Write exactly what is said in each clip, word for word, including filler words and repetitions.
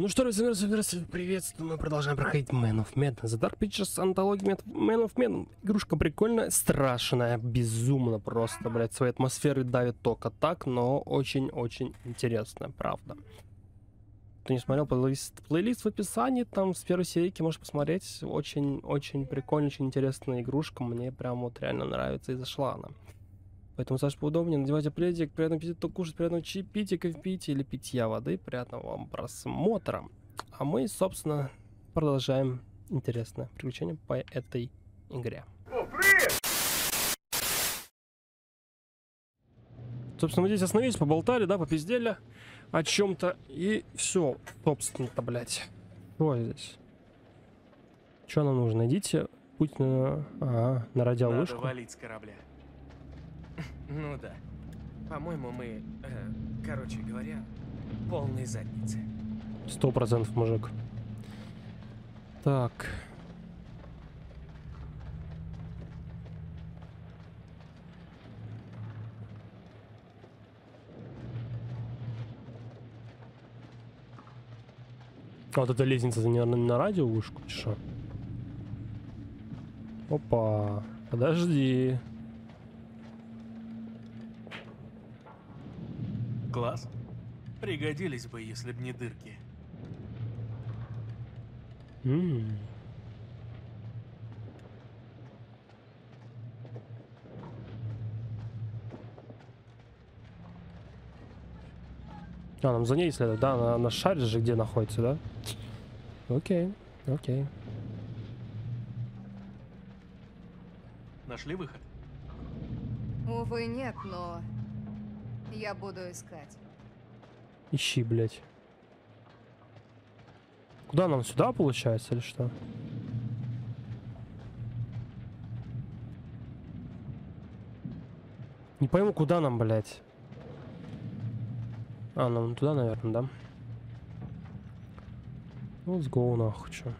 Ну что, приветствую, мы продолжаем проходить Man of Medan, The Dark Pictures Anthology Man of Medan. Игрушка прикольная, страшная, безумно просто, блядь, своей атмосферы давит только так, но очень-очень интересная, правда. Кто не смотрел, плейлист, плейлист в описании, там с первой серийки можешь посмотреть, очень-очень прикольная, очень интересная игрушка, мне прям вот реально нравится и зашла она. Поэтому, Саш, поудобнее, надевайте пледик, приятного аппетита, кушать, приятного чаепитика в питье или питья воды, приятного вам просмотра. А мы, собственно, продолжаем интересное приключение по этой игре. О, привет! Собственно, мы здесь остановились, поболтали, да, попиздели о чем-то, и все, собственно-то, блядь. Вот здесь. Что нам нужно? Идите, путь на... Ага, на радиолыжку. Надо валить с корабля. Ну да. По-моему, мы, э, короче говоря, полные задницы. Сто процентов, мужик. Так. Вот эта лестница, наверное, на радиовышку, чё? Опа, подожди. Класс. Пригодились бы, если б не дырки. Mm. А, нам за ней следует, да? Она, она шарит же, где находится, да? Окей, окей. Нашли выход? Увы, нет, но... Я буду искать. Ищи, блядь. Куда нам, сюда, получается, или что? Не пойму, куда нам, блядь. А, нам туда, наверное, да? Ну, let's go, нахуй, чё.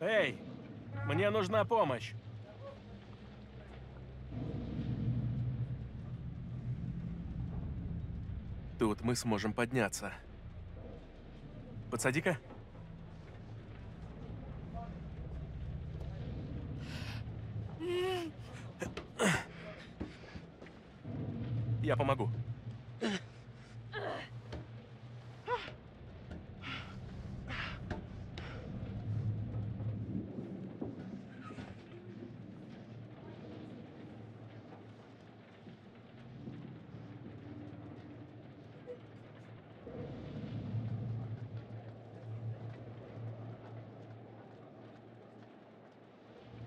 Эй! Мне нужна помощь. Тут мы сможем подняться. Подсади-ка. Я помогу.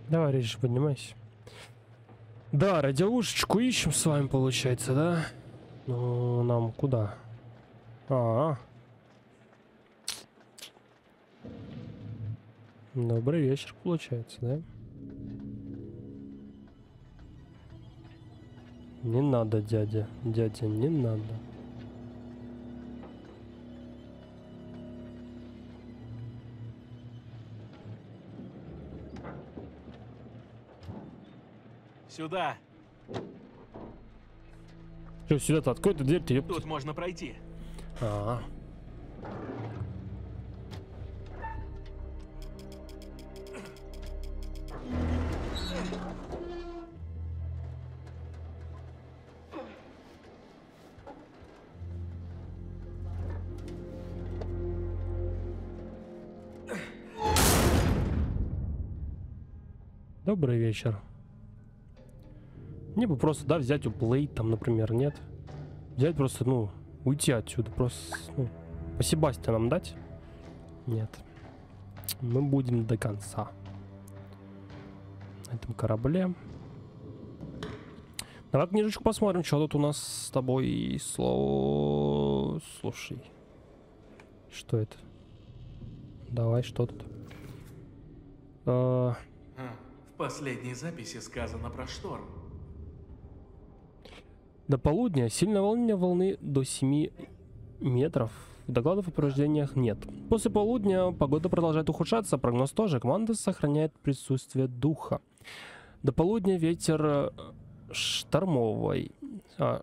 Давай, Режиш, поднимайся. Да, радиолушечку ищем с вами, получается, да? Ну, нам куда? А-а-а. Добрый вечер, получается, да? Не надо, дядя. Дядя, не надо. Сюда. Что, сюда-то? Открой-то дверь, ты, ёпта. Тут можно пройти. А-а-а. Добрый вечер. Мне бы просто, да, взять уплейт, там, например, нет. Взять просто, ну, уйти отсюда. Просто, ну, по Себастьянам дать? Нет. Мы будем до конца. На этом корабле. Давай книжечку посмотрим, что тут у нас с тобой. Слово... Слушай. Что это? Давай, что тут? А... В последней записи сказано про шторм. До полудня. Сильное волнение волны до семи метров. Докладов о повреждениях нет. После полудня погода продолжает ухудшаться. Прогноз тоже. Команда сохраняет присутствие духа. До полудня ветер штормовой.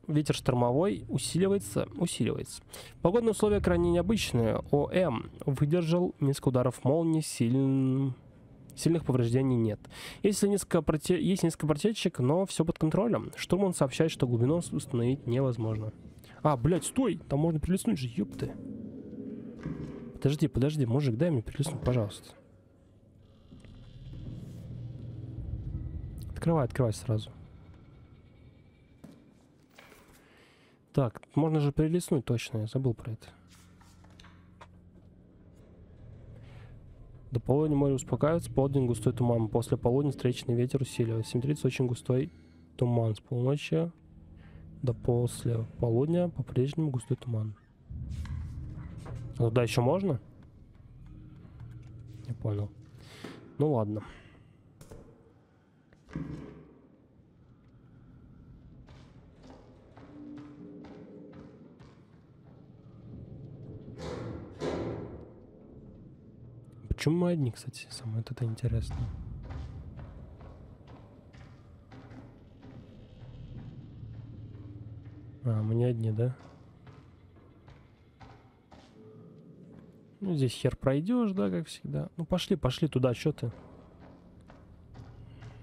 Ветер штормовой усиливается, усиливается. Погодные условия крайне необычные. ОМ выдержал несколько ударов молнии, сильн... сильных повреждений нет. Есть несколько, проте... Есть несколько протечек, но все под контролем. Штурман сообщает, что глубину установить невозможно. А, блядь, стой! Там можно прилеснуть же, ёпты. Подожди, подожди, мужик, дай мне прилеснуть, пожалуйста. Открывай, открывай сразу. Так, можно же перелистнуть, точно, я забыл про это. До полудня море успокаивается, полдень густой туман. После полудня встречный ветер усиливается. семь тридцать очень густой туман. С полуночи до после полудня по-прежнему густой туман. А туда еще можно? Не понял. Ну ладно. Почему мы одни, кстати, самое это интересно. А, мы не одни, да? Ну, здесь хер пройдешь, да, как всегда. Ну, пошли, пошли туда, что ты?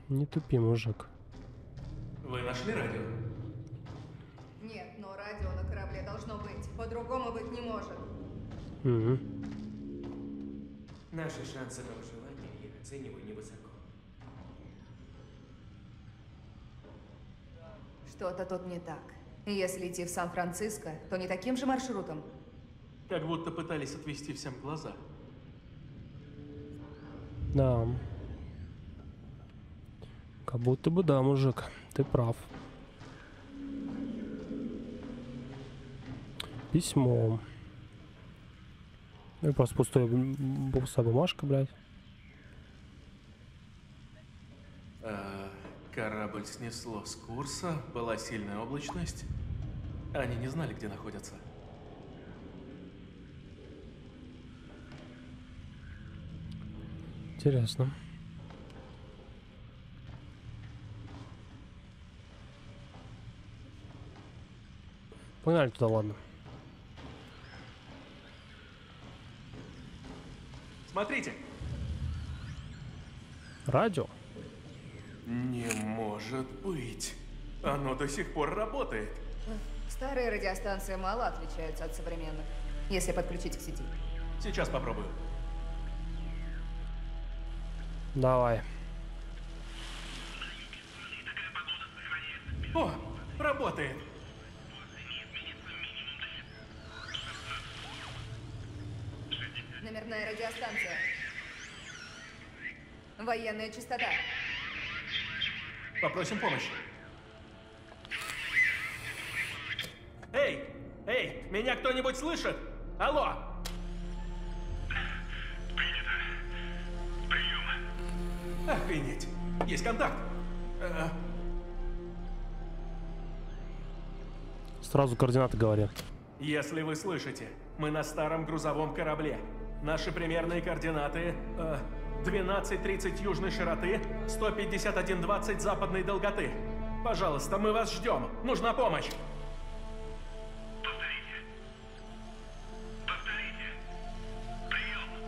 Не тупи, мужик. Вы нашли радио? Нет, но радио на корабле должно быть. По-другому быть не может. Угу. Наши шансы на выживание я оцениваю невысоко. Что-то тут не так. Если идти в Сан-Франциско, то не таким же маршрутом. Как будто пытались отвести всем глаза. Да. Как будто бы да, мужик. Ты прав. Письмо. Ну, просто пустая, пустая бумажка, блядь. А, корабль снесло с курса, была сильная облачность. Они не знали, где находятся. Интересно. Погнали туда, ладно. Смотрите. Радио? Не может быть. Оно до сих пор работает. Старые радиостанции мало отличаются от современных, если подключить к сети. Сейчас попробую. Давай. О, работает. Номерная радиостанция. Военная частота. Попросим помощи. Эй! Эй! Меня кто-нибудь слышит? Алло! Принято. Прием. Охренеть! Есть контакт! А-а. Сразу координаты говорят. Если вы слышите, мы на старом грузовом корабле. Наши примерные координаты э, двенадцать тридцать южной широты, сто пятьдесят один двадцать западной долготы. Пожалуйста, мы вас ждем. Нужна помощь. Повторите. Повторите. Прием.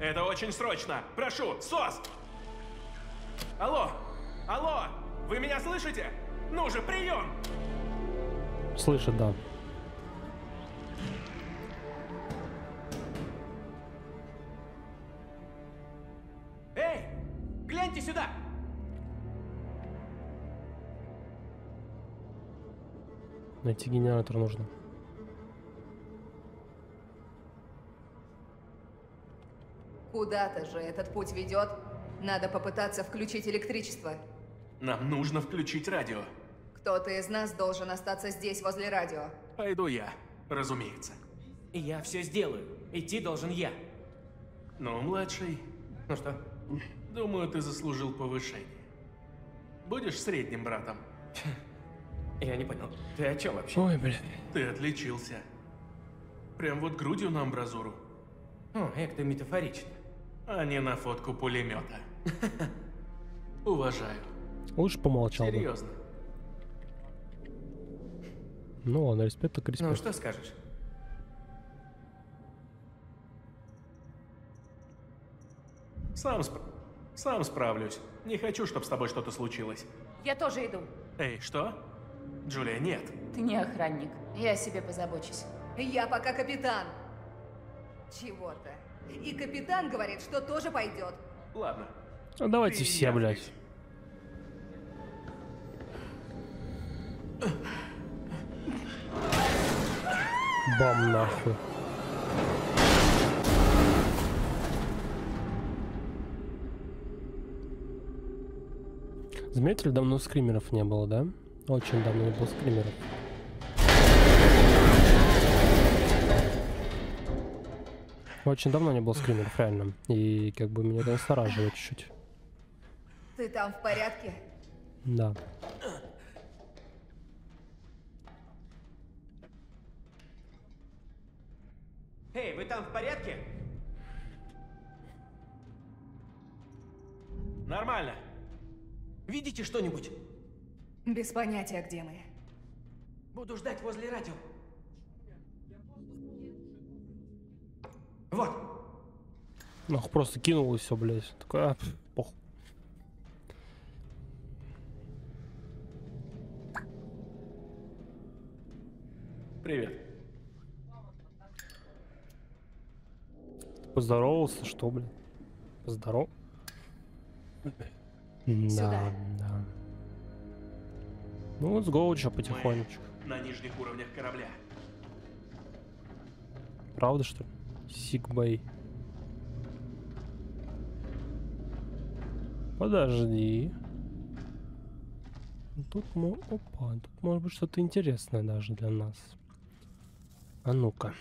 Это очень срочно. Прошу, СОС! Алло! Алло! Вы меня слышите? Ну же, прием! Слышит, да. Сюда! Найти генератор нужно. Куда-то же этот путь ведет. Надо попытаться включить электричество. Нам нужно включить радио. Кто-то из нас должен остаться здесь, возле радио. Пойду я, разумеется. И я все сделаю. Идти должен я. Ну, младший. Ну что? Думаю, ты заслужил повышение. Будешь средним братом? Я не понял. Ты о чем вообще? Ой, блядь. Ты отличился. Прям вот грудью на амбразуру. О, эк ты метафорично. А не на фотку пулемета. Уважаю. Лучше помолчал. Серьезно. Бы. Ну ладно, респект так респект. Ну что скажешь? Сам, сп... Сам справлюсь. Не хочу, чтобы с тобой что-то случилось. Я тоже иду. Эй, что? Джулия, нет. Ты не охранник. Я о себе позабочусь. Я пока капитан. Чего-то. И капитан говорит, что тоже пойдет. Ладно. Ну, давайте ты все, блядь. Бам нахуй. Заметили, давно скримеров не было, да? Очень давно не было скримеров. Очень давно не было скримеров, реально. И как бы меня это настораживает чуть-чуть. Ты там в порядке? Да. Эй, вы там в порядке? Нормально. Видите что-нибудь? Без понятия, где мы. Буду ждать возле радио. Вот. Ох, просто кинул и все, блядь. Такой, а, пох. Привет. Поздоровался, что, блядь? Поздоров. Да, да. Ну вот с голода потихонечку. На нижних уровнях корабля. Правда, что ли? Сигбай. Подожди. Тут мы... Опа, тут может быть что-то интересное даже для нас. А ну-ка.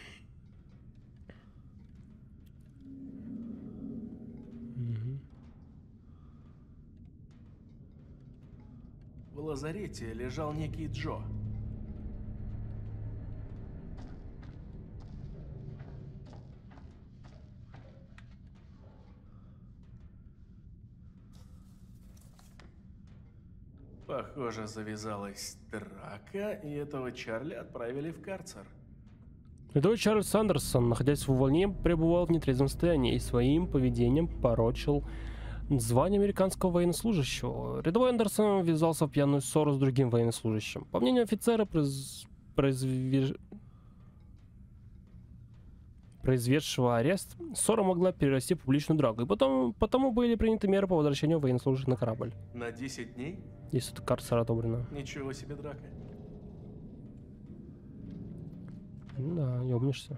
В лазарете лежал некий Джо. Похоже, завязалась драка, и этого Чарли отправили в карцер. Рядовой Чарльз Сандерсон, находясь в увольнении, пребывал в нетрезвом состоянии и своим поведением порочил звание американского военнослужащего. Рядовой Андерсон ввязался в пьяную ссору с другим военнослужащим. По мнению офицера, произ... произвер... произведшего арест, ссора могла перерасти в публичную драку, и потом... потому были приняты меры по возвращению военнослужащих на корабль. На десять дней? Если это карцер одобрено. Ничего себе драка. Ну да, ёбнешься.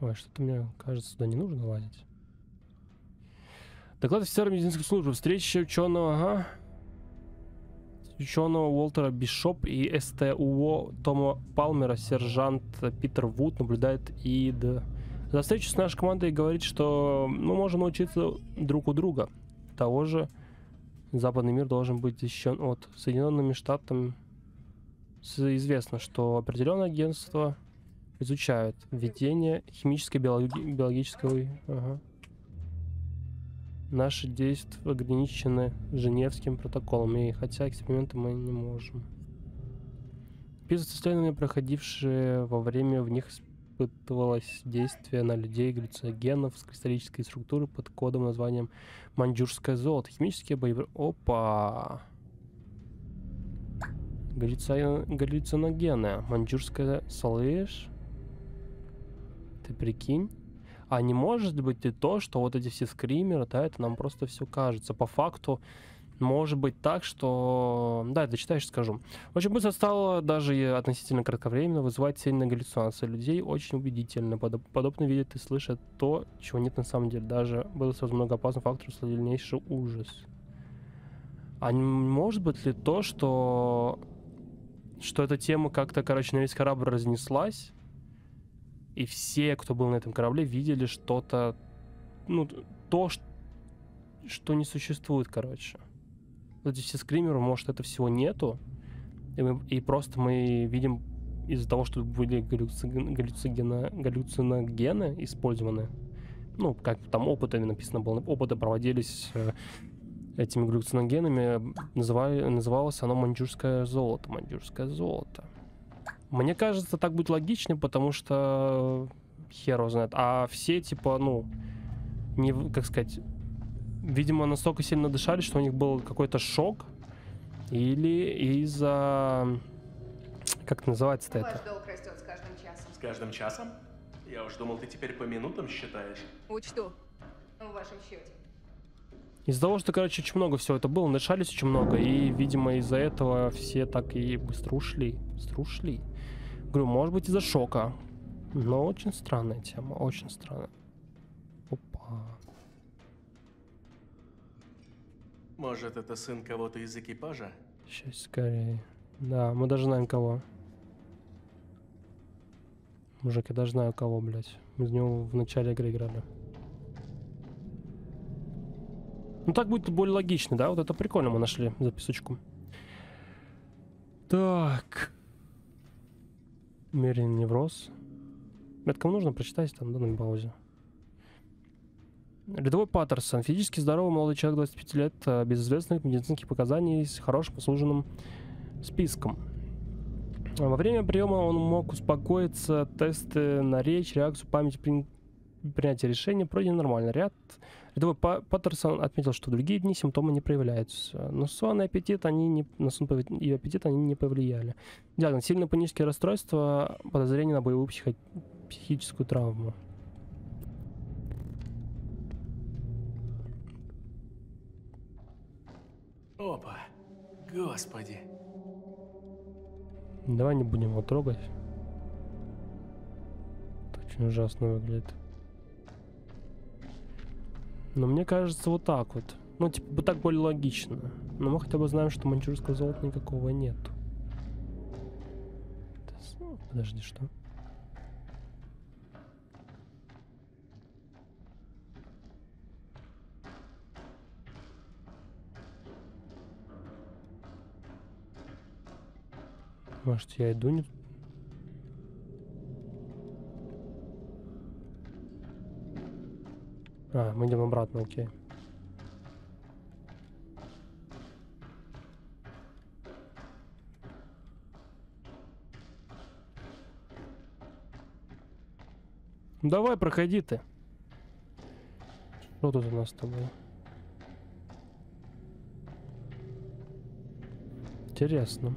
Ой, что-то мне кажется, сюда не нужно лазить. Доклад офицера медицинской службы. Встреча ученого, ага. Ученого Уолтера Бишоп и СТУО Тома Палмера, сержант Питер Вуд наблюдает и да. За встречу с нашей командой говорит, что мы можем научиться друг у друга. Того же западный мир должен быть защищен от Соединенными Штатами. Известно, что определенное агентство изучают введение химической, биологи биологической... Ага. Наши действия ограничены Женевским протоколом, и хотя эксперименты мы не можем. Писать исследования, проходившие во время в них, испытывалось действие на людей глюциногенов с кристаллической структуры под кодом названием «Манчжурское золото». Химические боевые... Опа! Галлюциногены. Манчжурская, слышь? Ты прикинь? А не может быть и то, что вот эти все скримеры, да, это нам просто все кажется. По факту может быть так, что... Да, это читаешь, скажу. Очень быстро стало, даже относительно кратковременно, вызывать сильные галлюцинации людей очень убедительно. Подобно видят и слышат то, чего нет на самом деле. Даже было сразу много опасных факторов, сильнейший ужас. А не может быть ли то, что... что эта тема как-то, короче, на весь корабль разнеслась, и все, кто был на этом корабле, видели что-то, ну, то, что не существует, короче. Вот эти все скримеры, может, это всего нету, и, мы, и просто мы видим из-за того, что были галлюци... галлюцигена... галлюциногены использованы, ну, как там опытами написано было, опыты проводились этими галлюциногенами, называли, называлось оно маньчжурское золото, маньчжурское золото. Мне кажется, так будет логичнее, потому что хер его знает. А все, типа, ну, не, как сказать, видимо, настолько сильно дышали, что у них был какой-то шок, или из-за... Как называется-то это? Ваш долг растет с каждым часом. С каждым часом? Я уж думал, ты теперь по минутам считаешь. Учту. В вашем счете. Из-за того, что, короче, очень много всего это было, дышались очень много, и, видимо, из-за этого все так и быстро ушли. Быстро ушли. Говорю, может быть, из-за шока. Но очень странная тема, очень странная. Опа. Может, это сын кого-то из экипажа? Сейчас скорее. Да, мы даже знаем кого. Мужик, я даже знаю кого, блядь. Мы с него в начале игры играли. Ну так будет более логично, да? Вот это прикольно мы нашли записочку. Так. Мерин невроз. Это кому нужно, прочитайте там, да, на паузе. Рядовой Паттерсон. Физически здоровый молодой человек, двадцати пяти лет, без известных медицинских показаний, с хорошим послуженным списком. Во время приема он мог успокоиться, тесты на речь, реакцию, память, при... принятие решения, пройден нормально. Ряд... Рядовой Паттерсон отметил, что в другие дни симптомы не проявляются. Но сон и аппетит они не... на сон и аппетит они не повлияли. Диагноз: сильное паническое расстройство, подозрение на боевую психо... психическую травму. Опа, господи. Давай не будем его трогать. Это очень ужасно выглядит. Но мне кажется, вот так вот. Ну, типа, так более логично. Но мы хотя бы знаем, что маньчжурского золота никакого нет. Подожди, что? Может, я иду не... А, мы идем обратно, окей. Давай, проходи ты. Что тут у нас с тобой? Интересно.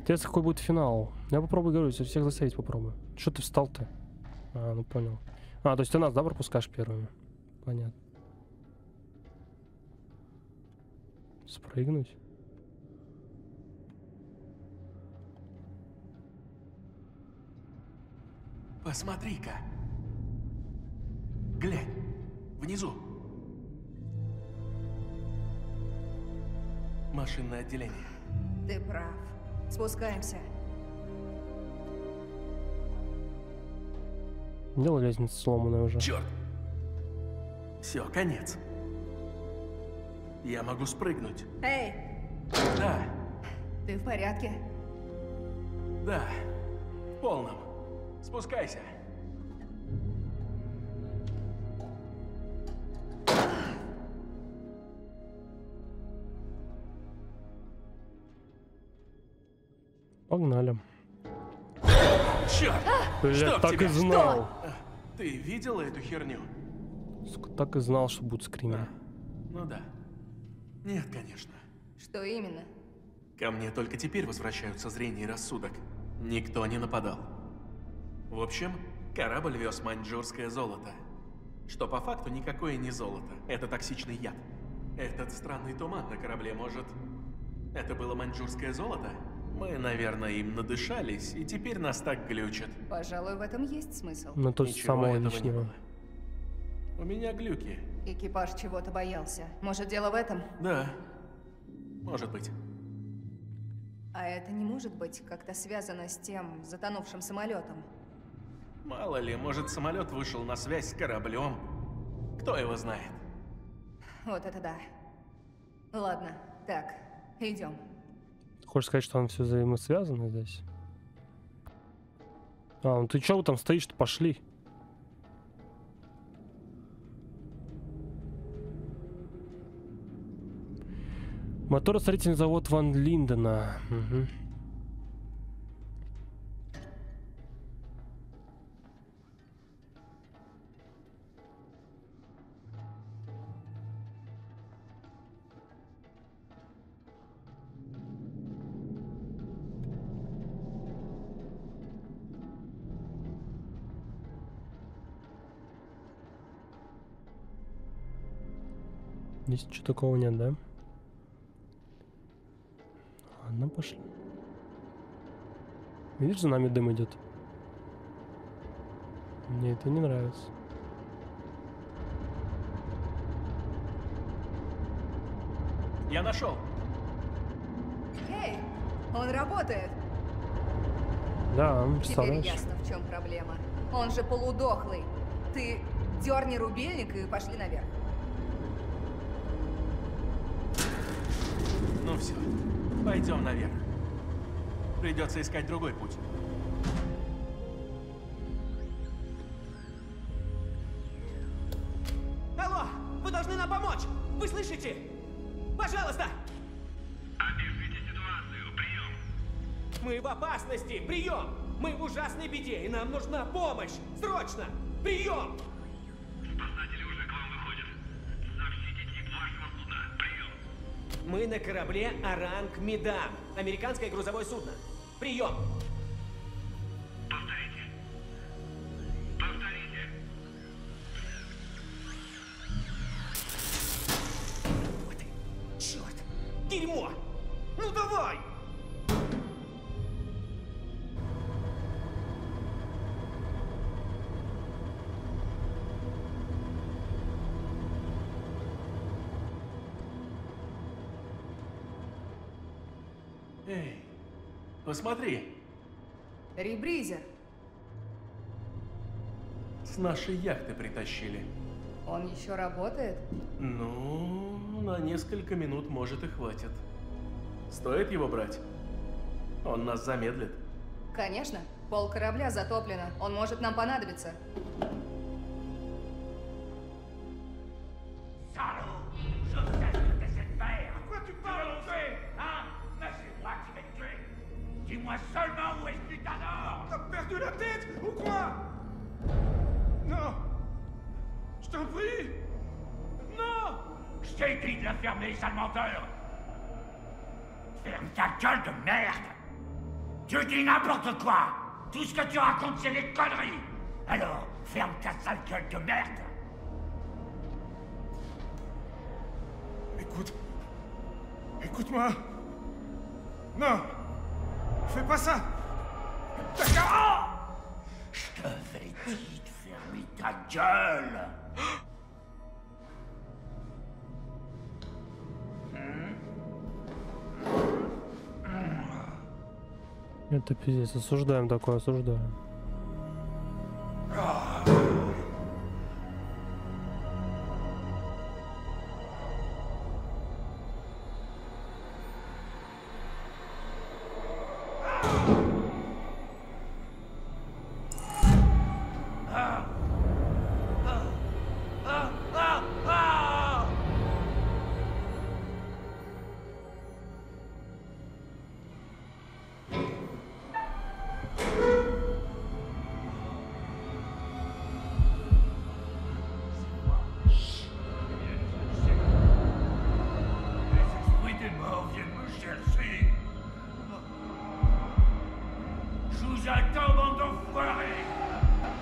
Интересно, какой будет финал. Я попробую, говорю, всех заставить попробую. Что ты встал-то? А, ну понял. А, то есть ты нас, да, пропускаешь первыми? Понятно. Спрыгнуть? Посмотри-ка. Глянь, внизу. Машинное отделение. Ты прав. Спускаемся. Дело лестница сломанная уже. Черт. Все, конец. Я могу спрыгнуть. Эй! Да. Ты в порядке? Да. В полном. Спускайся. Погнали. Черт! Бля, так и знал. Ты видела эту херню? Так и знал, что будут скримеры. Ну да. Нет, конечно. Что именно? Ко мне только теперь возвращаются зрение и рассудок. Никто не нападал. В общем, корабль вез маньчжурское золото. Что по факту никакое не золото. Это токсичный яд. Этот странный туман на корабле, может... Это было маньчжурское золото? Мы, наверное, им надышались, и теперь нас так глючат. Пожалуй, в этом есть смысл. Но то же самое лишнего. У меня глюки. Экипаж чего-то боялся. Может, дело в этом? Да. Может быть. А это не может быть как-то связано с тем затонувшим самолетом? Мало ли, может, самолет вышел на связь с кораблем. Кто его знает? Вот это да. Ладно, так, идем. Хочешь сказать, что он все взаимосвязано здесь? А, ну ты чего там стоишь-то? Пошли. Моторостроительный завод Ван Линдена. Угу. Здесь ничего такого нет, да? Ладно, пошли. Видишь, за нами дым идет? Мне это не нравится. Я нашел. Эй, он работает. Да, он представляешь. Теперь ясно, в чем проблема. Он же полудохлый. Ты дерни рубильник и пошли наверх. Ну все, пойдем наверх. Придется искать другой путь. Алло, вы должны нам помочь! Вы слышите? Пожалуйста! Опишите ситуацию, прием! Мы в опасности, прием! Мы в ужасной беде, и нам нужна помощь! Срочно! Прием! Мы на корабле Арang-Medan, американское грузовое судно. Прием! Повторите. Повторите. Ой, ты, черт! Дерьмо! Ну давай! Посмотри. Ребризер. С нашей яхты притащили. Он еще работает? Ну, на несколько минут, может, и хватит. Стоит его брать? Он нас замедлит. Конечно. Пол корабля затоплено. Он может нам понадобиться. Ferme ta gueule de merde! Tu dis n'importe quoi! Tout ce que tu racontes, c'est des conneries! Alors, ferme ta sale gueule de merde! Écoute... Écoute-moi! Non! Fais pas ça! D'accord! Je te fais dit de fermer ta gueule! Это пиздец, осуждаем такое, осуждаем.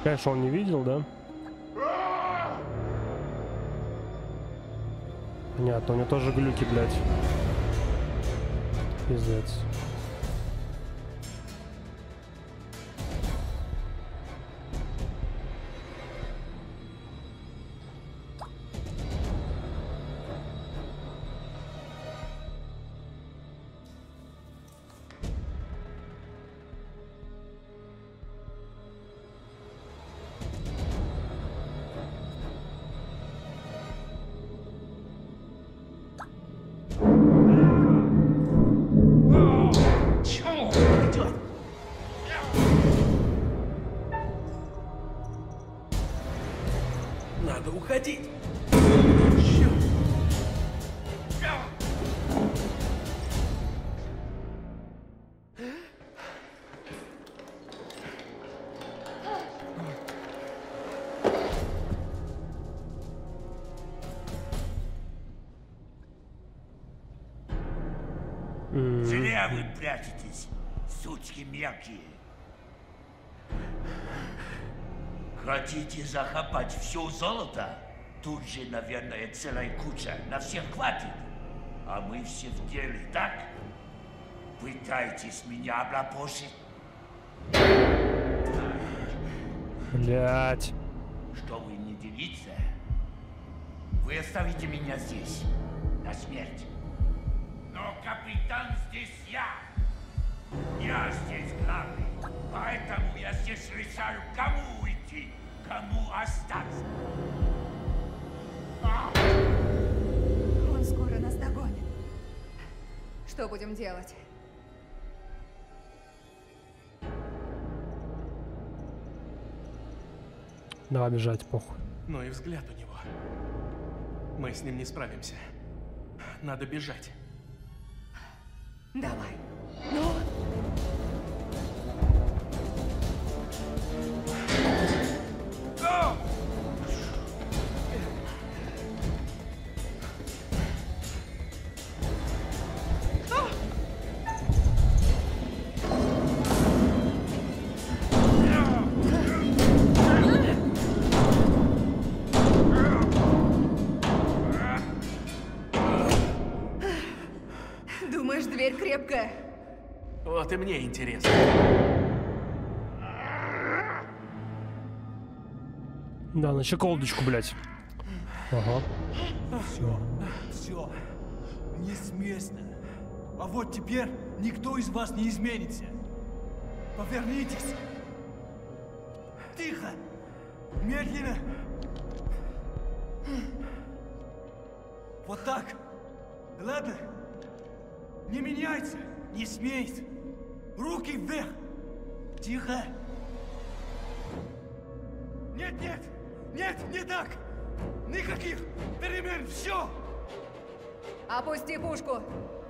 Конечно, он не видел, да? Понятно, у него тоже глюки, блядь. Пиздец. Надо уходить. Черт. меня вы прячетесь, сучки мелкие? Хотите захапать все золото? Тут же, наверное, целая куча. На всех хватит. А мы все в деле, так? Пытайтесь меня облапошить. Блять. Что вы не делите? Вы оставите меня здесь. На смерть. Но капитан здесь я. Я здесь главный. Поэтому я здесь решаю, кому уйти, кому остаться. Он скоро нас догонит. Что будем делать? Давай бежать, похуй. Ну и взгляд у него. Мы с ним не справимся. Надо бежать. Давай. Ну. Крепкая. Вот и мне интересно. Да, на щеколдочку, блядь. Ага. Все, все. Не смешно. А вот теперь никто из вас не изменится. Повернитесь. Тихо. Медленно. Вот так. Ладно? Не меняйся, не смейся. Руки вверх. Тихо. Нет, нет, нет, не так. Никаких перемен, все. Опусти пушку,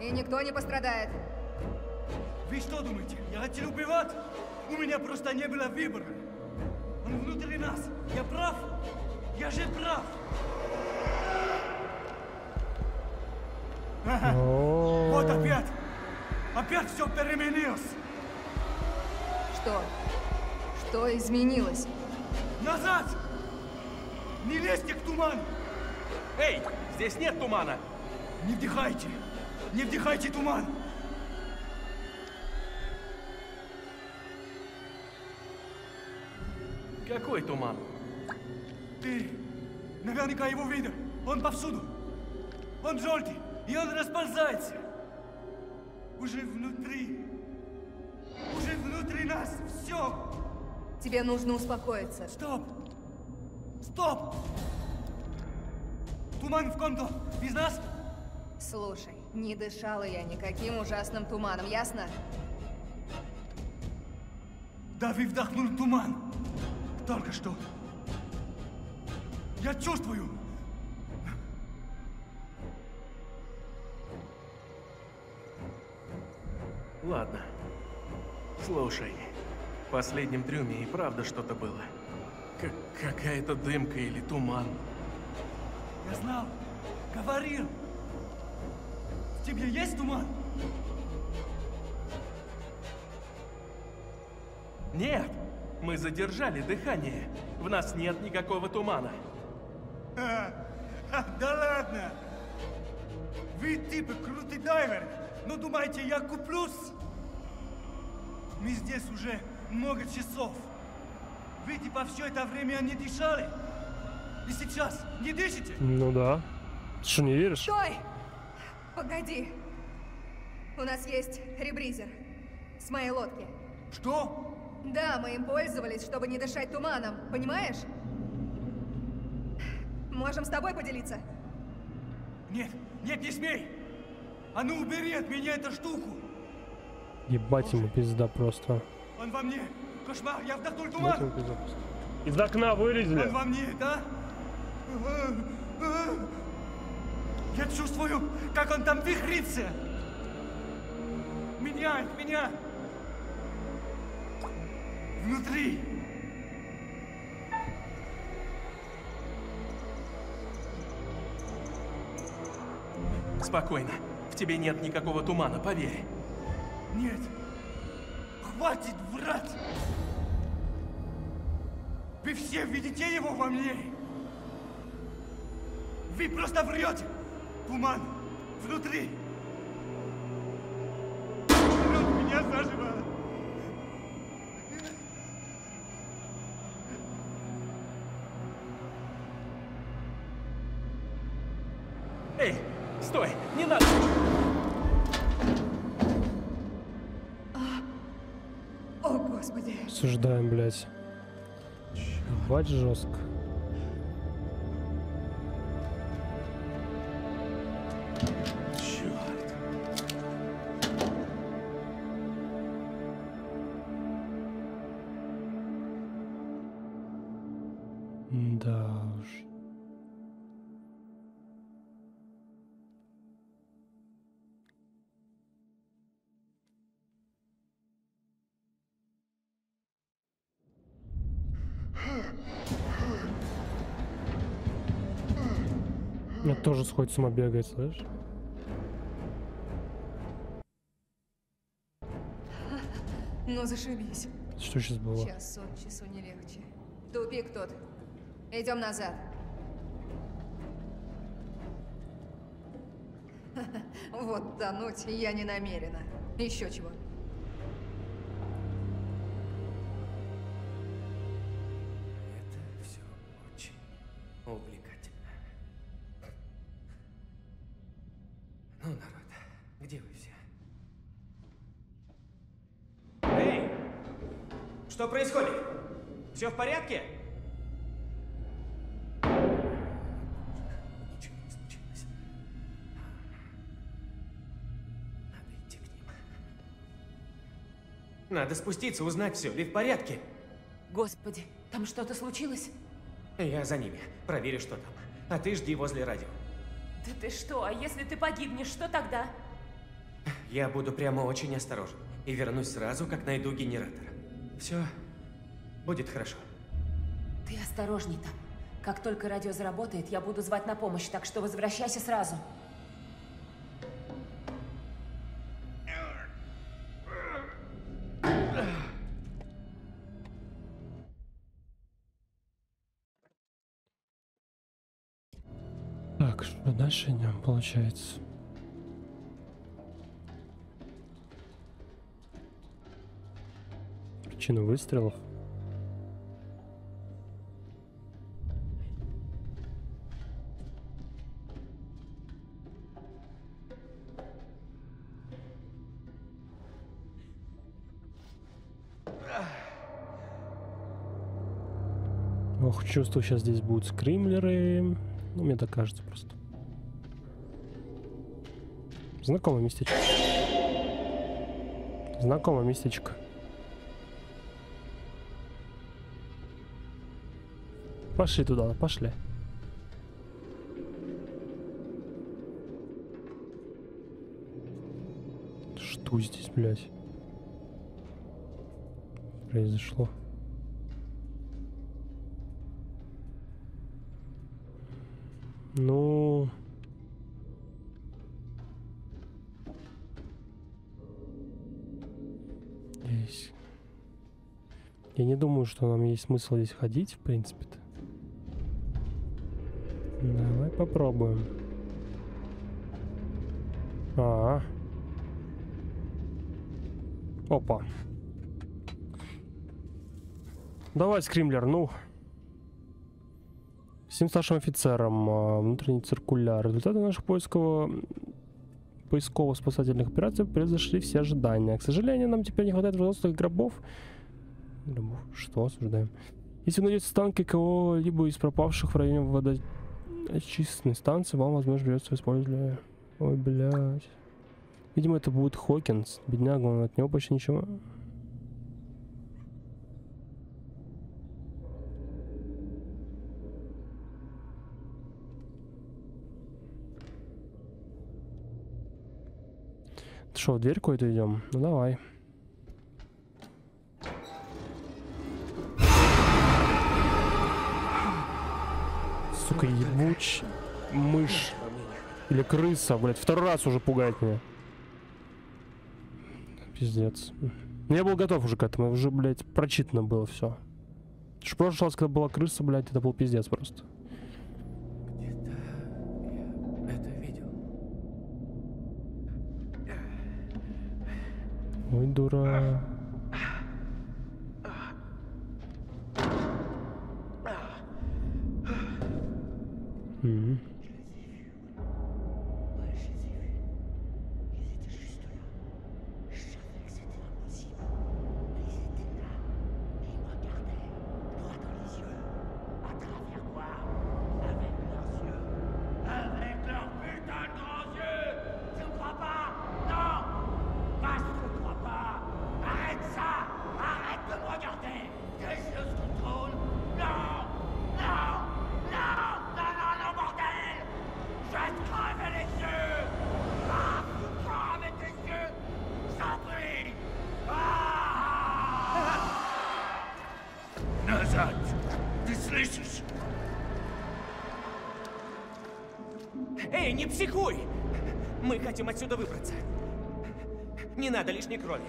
и никто не пострадает. Вы что думаете, я хотел убивать? У меня просто не было выбора. Он внутри нас. Я прав? Я же прав. Ага. Вот опять! Опять все переменилось! Что? Что изменилось? Назад! Не лезьте к туману! Эй, здесь нет тумана! Не вдыхайте! Не вдыхайте туман! Какой туман? Ты наверняка его видел! Он повсюду! Он желтый! И он расползается. Уже внутри. Уже внутри нас. Все. Тебе нужно успокоиться. Стоп. Стоп. Туман в ком-то. Без нас? Слушай, не дышала я никаким ужасным туманом, ясно? Да, вы вдохнули туман. Только что. Я чувствую. Ладно. Слушай, в последнем трюме и правда что-то было. Как какая-то дымка или туман. Я знал, говорил. В тебе есть туман? Нет, мы задержали дыхание. В нас нет никакого тумана. А, а, да ладно. Вы типа крутый дайвер. Ну, думаете, я куплюсь? Мы здесь уже много часов. Вы типа все это время не дышали? И сейчас не дышите? Ну да. Ты что, не веришь? Стой! Погоди. У нас есть ребризер. С моей лодки. Что? Да, мы им пользовались, чтобы не дышать туманом. Понимаешь? Можем с тобой поделиться? Нет, нет, не смей! А ну убери от меня эту штуку! Ебать ему пизда просто. Он во мне! Кошмар, я вдохнул туман! Из окна вылезли! Он во мне, да? Я чувствую, как он там вихрится! Меняет меня! Внутри! Спокойно. В тебе нет никакого тумана, поверь. Нет! Хватит врать! Вы все видите его во мне! Вы просто врете! Туман! Внутри! Берет меня заживо! Эй! Стой! Не надо! О, Господи! Осуждаем, блядь. Бать жестко. Черт. Да уж. Тоже сходит с ума бегает, слышишь? Ну зашибись. Что сейчас было? Час от часу не легче. Тупик тот. Идем назад. Вот тонуть я не намерена. Еще чего. Это все очень облик. Ну, народ, где вы все? Эй! Что происходит? Все в порядке? Ничего не случилось. Надо идти к ним. Надо спуститься, узнать, все ли в порядке. Господи, там что-то случилось? Я за ними. Проверю, что там. А ты жди возле радио. Да ты что? А если ты погибнешь, что тогда? Я буду прямо очень осторожен и вернусь сразу, как найду генератор. Все будет хорошо. Ты осторожней там. Как только радио заработает, я буду звать на помощь, так что возвращайся сразу. Так, что дальше идем, получается? Причину выстрелов. Ох, чувствую, сейчас здесь будут скримлеры. Ну, мне так кажется просто. Знакомое местечко. Знакомое местечко. Пошли туда, пошли. Что здесь, блядь, произошло? Ну... Здесь... Я не думаю, что нам есть смысл здесь ходить, в принципе-то. Давай попробуем. А-а-а. Опа. Давай, скримлер, ну... Всем старшим офицерам, внутренний циркуляр. Результаты наших поисково-спасательных операций превзошли все ожидания. К сожалению, нам теперь не хватает взрослых гробов. Гробов? Что осуждаем? Если найдется станки кого-либо из пропавших в районе водоочистной станции, вам, возможно, придется использовать... Ой, блядь. Видимо, это будет Хокинс. Бедняга, он от него почти ничего... Что, в дверь какую-то идем? Ну давай. Сука, ебуч мышь. Или крыса, блядь. Второй раз уже пугает меня. Пиздец. Я был готов уже к этому. Уже, блядь, прочитано было все. В прошлый раз, когда была крыса, блядь, это был пиздец просто. Где-то я это видел. Ой, дура. Mm-hmm. Отсюда выбраться. Не надо лишней крови.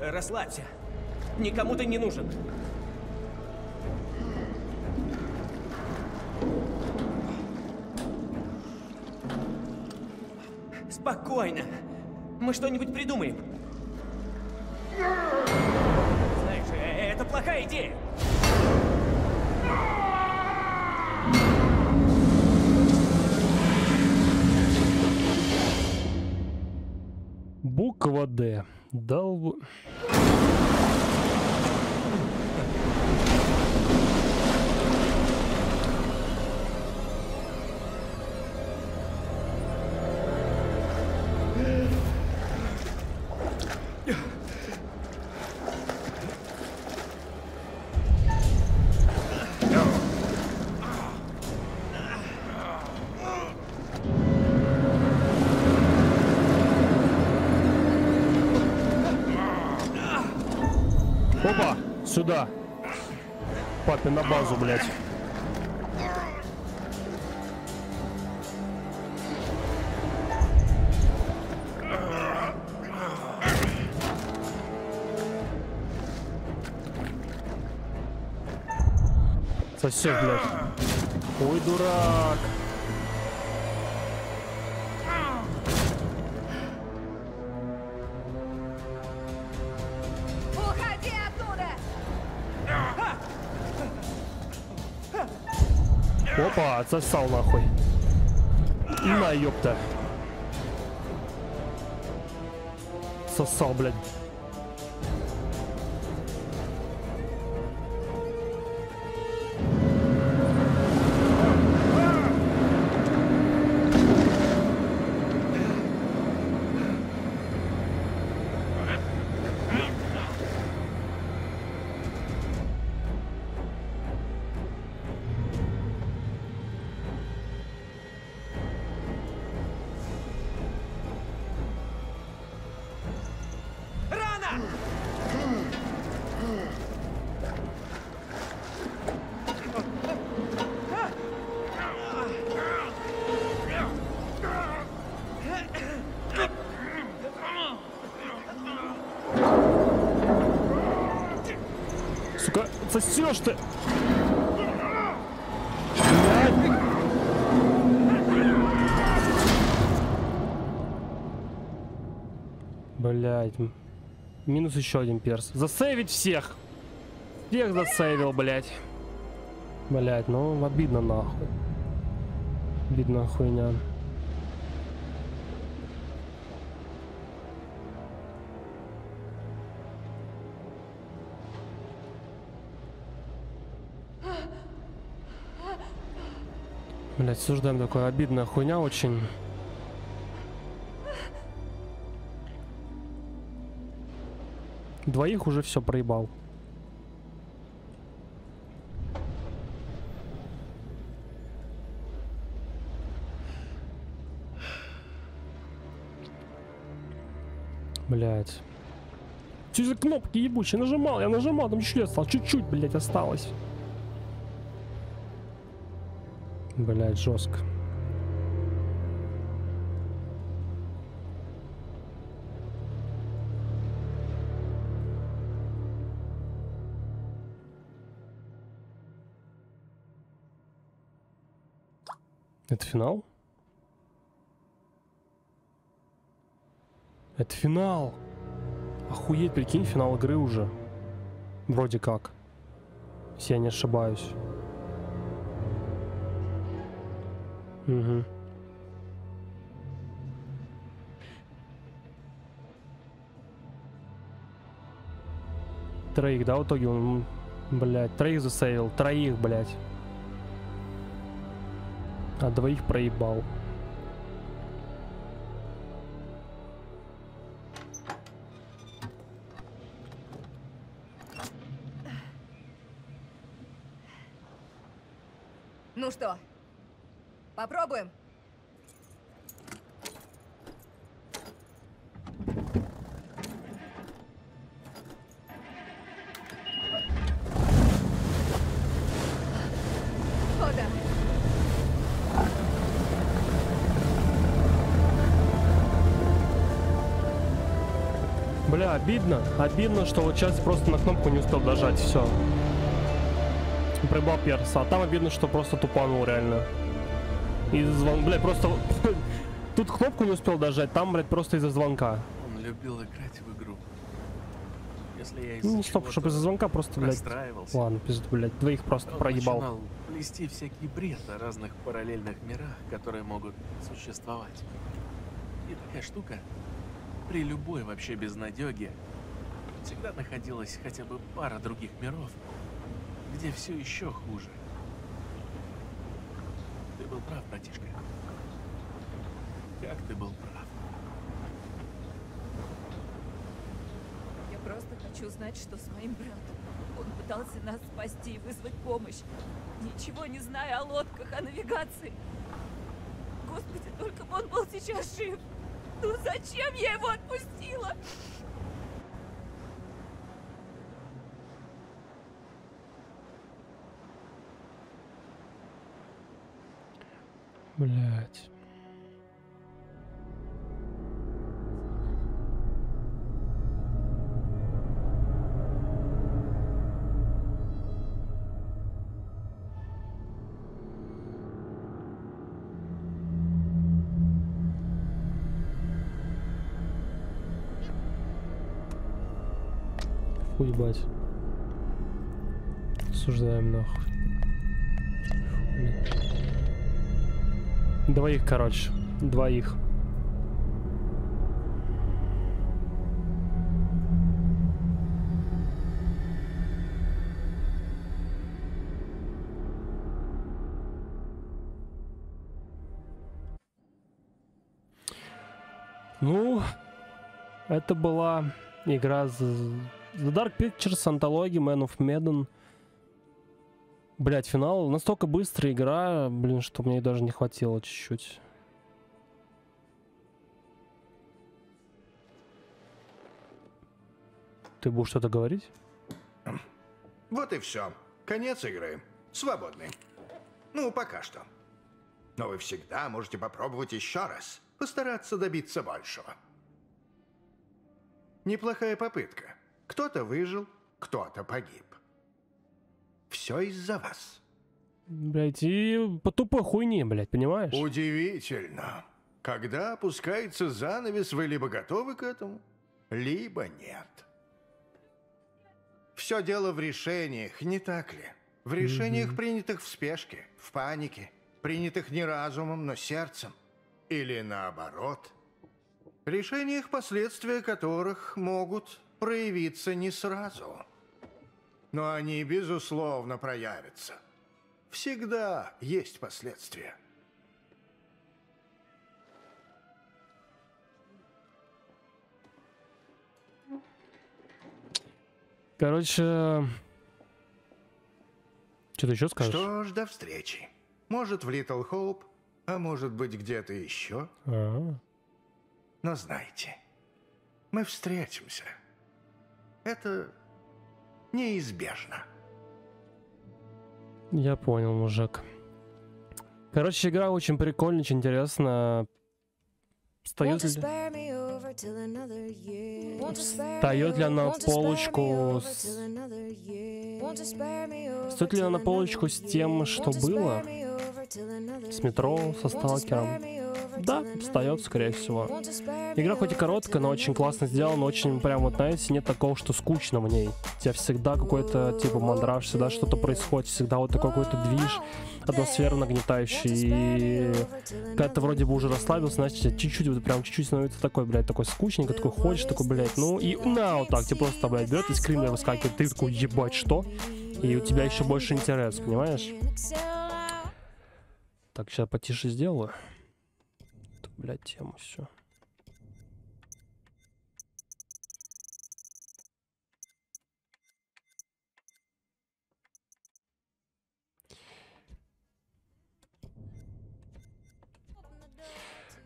Расслабься. Никому ты не нужен. Спокойно. Мы что-нибудь придумаем. Знаешь, это плохая идея. Буква Д. Дал... Сюда. Папе на базу, блядь. Сосед, блядь. Ой, дурак. Опа, отсосал нахуй. На, ёпта. Сосал, блядь. Сосёшь ты! Блять. Минус еще один перс. Засейвить всех! Всех засейвил, блять. Блять, ну обидно нахуй. Обидно хуйня. Блять, суждаем, такое обидная хуйня очень. Двоих уже все проебал. Блять. Че за кнопки ебучие? Нажимал, я нажимал, там чуть-чуть осталось. Чуть-чуть, блять, осталось. Блять, жестко. Это финал? Это финал! Охуеть, прикинь, финал игры уже. Вроде как. Если я не ошибаюсь. Угу. Троих, да, в итоге он, блядь, троих засейвил. Троих, блядь. А двоих проебал. Ну что, попробуем? Бля, обидно. Обидно, что вот сейчас просто на кнопку не успел дожать. Все. Прибал перса. А там обидно, что просто тупанул реально. Из-за звонка. Бля, просто... Тут кнопку не успел дожать, там, блядь, просто из-за звонка. Он любил играть в игру. Если я из-за ну, стоп, чтобы из-за звонка просто, блядь... Ладно, пизду, блядь. Двоих просто он проебал. Начинал плести всякий бред о разных параллельных мирах, которые могут существовать. И такая штука... При любой вообще безнадёге всегда находилась хотя бы пара других миров, где все еще хуже. Ты был прав, братишка. Как ты был прав? Я просто хочу знать, что с моим братом. Он пытался нас спасти и вызвать помощь, ничего не зная о лодках, о навигации. Господи, только бы он был сейчас жив! Ну зачем я его отпустила? Блять. Ебать. Осуждаем нахуй. Двоих, короче. Двоих. Ну, это была игра за... The Dark Pictures Anthology Man of Medan. Блять, финал. Настолько быстрая игра, блин, что мне даже не хватило чуть-чуть. Ты будешь что-то говорить? Вот и все. Конец игры. Свободны. Ну, пока что. Но вы всегда можете попробовать еще раз. Постараться добиться большего. Неплохая попытка. Кто-то выжил, кто-то погиб. Все из-за вас. Блять, и по тупой хуйне, блять, понимаешь? Удивительно. Когда опускается занавес, вы либо готовы к этому, либо нет. Все дело в решениях, не так ли? В решениях, mm-hmm. принятых в спешке, в панике, принятых не разумом, но сердцем. Или наоборот. Решениях, последствия которых могут... проявиться не сразу. Но они, безусловно, проявятся. Всегда есть последствия. Короче... Что ты еще скажешь? Что ж, до встречи. Может, в Литл Хоуп, а может быть, где-то еще. А-а-а. Но знаете, мы встретимся. Это неизбежно. Я понял, мужик. Короче, игра очень прикольная, очень интересная. Встает ли... Встает ли она на полочку... С... Стоит ли она на полочку с тем, что было? с Метро, со Сталкером. Да, встает, скорее всего. Игра хоть и короткая, но очень классно сделана, очень прям вот, знаете, нет такого, что скучно в ней. У тебя всегда какой-то, типа, мандраж, всегда что-то происходит, всегда вот такой какой-то движ, атмосфера нагнетающая, и когда ты вроде бы уже расслабился, значит, чуть-чуть, вот прям чуть-чуть становится такой, блядь, такой скучненько, такой ходишь, такой, блядь, ну и на, вот так, тебе просто, блядь, бьет, и скрин выскакивает, ты такой, ебать, что? И у тебя еще больше интерес, понимаешь? Так, сейчас потише сделаю. Это, блядь, тему все.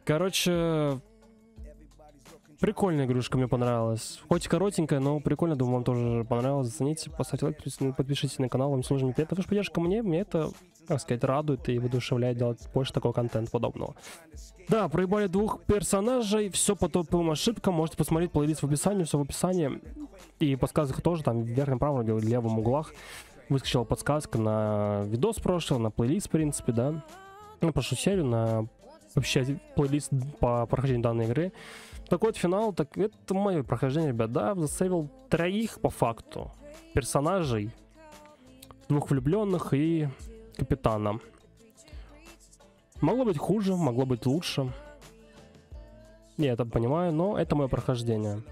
Короче, прикольная игрушка, мне понравилась. Хоть и коротенькая, но прикольно, думаю, вам тоже понравилось. Зацените, поставьте лайк, подпишитесь на канал, вам сложно не приятно. Ваша поддержка мне, мне это, так сказать, радует и воодушевляет делать больше такого контента подобного. Да, проебали двух персонажей, все по топовым ошибкам, можете посмотреть, плейлист в описании, все в описании. И подсказок тоже, там в верхнем правом или левом углах выскочила подсказка на видос прошлого, на плейлист, в принципе, да. На прошлую серию, на... вообще плейлист по прохождению данной игры. Такой вот финал, так это мое прохождение, ребят, да, засейвил троих по факту персонажей, двух влюбленных и капитана. Могло быть хуже, могло быть лучше. Я это понимаю, но это мое прохождение.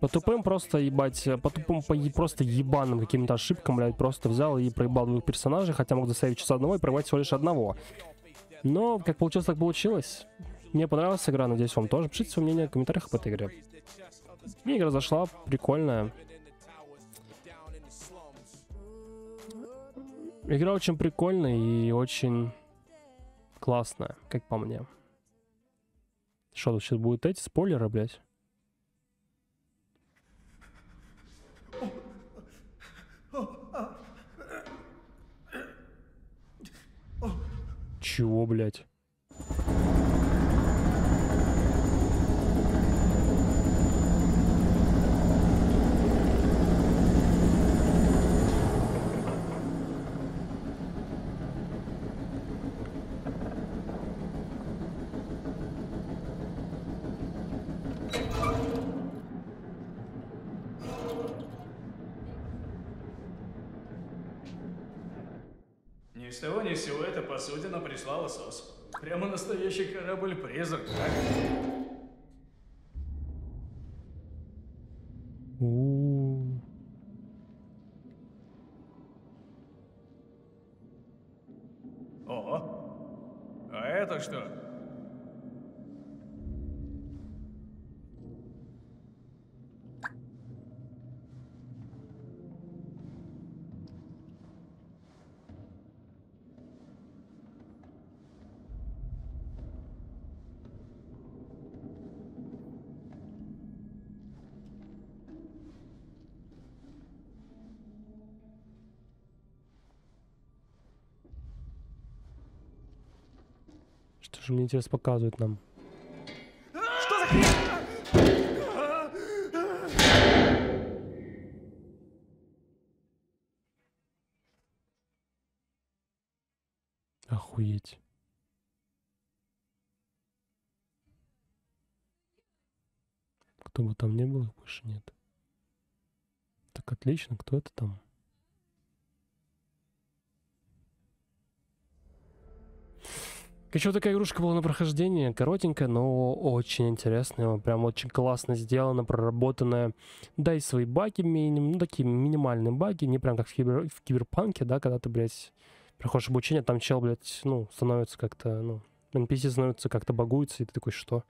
По тупым просто ебать, по тупым, по е, просто ебаным каким-то ошибкам, блядь, просто взял и проебал двух персонажей, хотя мог засейвить часа одного и проебать всего лишь одного. Но, как получилось, так получилось. Мне понравилась игра, надеюсь, вам тоже. Пишите свое мнение в комментариях об этой игре. Мне игра зашла, прикольная. Игра очень прикольная и очень классная, как по мне. Что тут сейчас будут эти спойлеры, блядь? Чего, блядь? Ни с того ни с сего эта посудина прислала СОС. Прямо настоящий корабль-призрак, так? У-у-у. О! А это что? Что же мне интересно показывают нам? Что за хрень? Охуеть. Кто бы там ни был, их больше нет. Так отлично, кто это там? Еще такая игрушка была на прохождение, коротенькая, но очень интересная, прям очень классно сделана, проработанная. Да и свои баги, ну такие минимальные баги, не прям как в, кибер, в киберпанке, да, когда ты, блядь, проходишь обучение, там чел, блядь, ну, становится как-то, ну, эн пи си становится как-то багуется, и ты такой, что?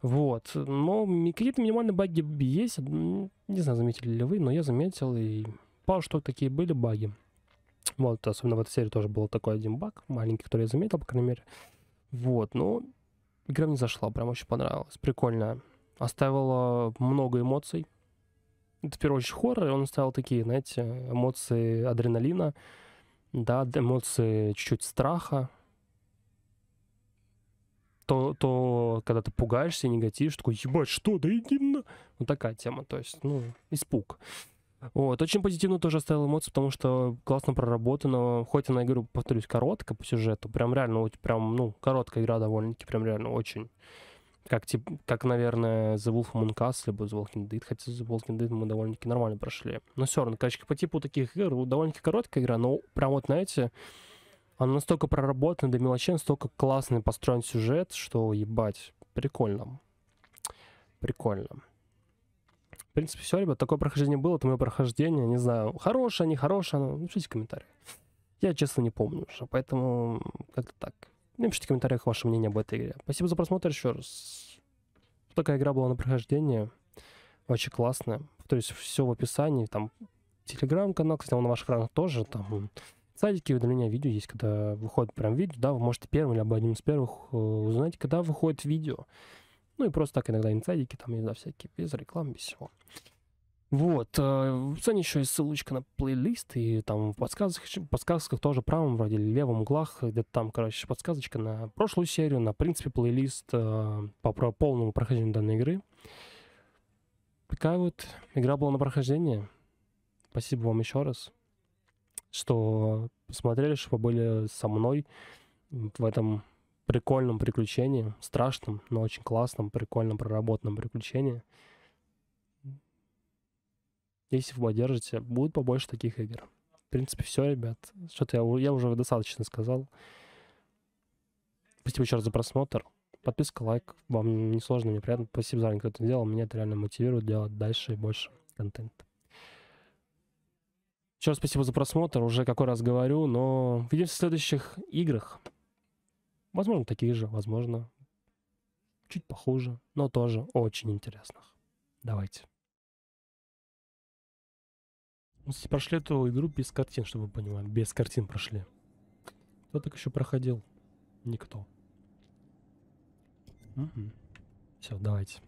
Вот, но какие-то минимальные баги есть, не знаю, заметили ли вы, но я заметил, и пару штук такие были баги. Вот, особенно в этой серии тоже был такой один баг, маленький, который я заметил, по крайней мере. Вот, ну, игра мне зашла, прям очень понравилась, прикольно. Оставила много эмоций. Это, в первую очередь, хоррор, и он оставил такие, знаете, эмоции адреналина, да, эмоции чуть-чуть страха. То, то, когда ты пугаешься и негативишь, такой, ебать, что, да иди на... Вот такая тема, то есть, ну, испуг. Вот, очень позитивно тоже оставил эмоцию, потому что классно проработано, хоть она, я говорю, повторюсь, коротко по сюжету, прям реально, прям, ну, короткая игра довольно-таки, прям реально очень, как, тип, как наверное, The Wolf of Moncast, либо The Walking Dead, хотя The Walking Dead мы довольно-таки нормально прошли. Но все равно, короче, по типу таких игр довольно-таки короткая игра, но прям вот, знаете, она настолько проработана до мелочей, настолько классный построен сюжет, что, ебать, прикольно, прикольно. В принципе, все, ребят, такое прохождение было, это мое прохождение, не знаю, хорошее, нехорошее, ну, напишите комментарии. Я, честно, не помню уже, поэтому как-то так. Напишите в комментариях ваше мнение об этой игре. Спасибо за просмотр еще раз. Такая игра была на прохождение, очень классная. Повторюсь, все в описании, там, телеграм-канал, кстати, он на ваших экранах тоже, там, сайтики, уведомления видео есть, когда выходит прям видео, да, вы можете первым или одним из первых узнать, когда выходит видео. Ну и просто так иногда инсайдики, там, не знаю, всякие, без реклам, без всего. Вот. В цене еще есть ссылочка на плейлист, и там в подсказках, подсказках тоже правом, вроде левом углах, где-то там, короче, подсказочка на прошлую серию, на, в принципе, плейлист э, по, по полному прохождению данной игры. Такая вот игра была на прохождение. Спасибо вам еще раз, что посмотрели, что побыли со мной в этом прикольном приключении, страшном, но очень классном, прикольном, проработанном приключении. Если вы поддержите, будет побольше таких игр. В принципе, все, ребят. Что-то я, я уже достаточно сказал. Спасибо еще раз за просмотр. Подписка, лайк. Вам не сложно, мне приятно. Спасибо за кто это делал. Меня это реально мотивирует делать дальше и больше контента. Еще раз спасибо за просмотр. Уже какой раз говорю, но увидимся в следующих играх. Возможно, такие же, возможно, чуть похуже, но тоже очень интересных. Давайте. Прошли эту игру без картин, чтобы вы понимали. Без картин прошли. Кто так еще проходил? Никто. Угу. Все, давайте.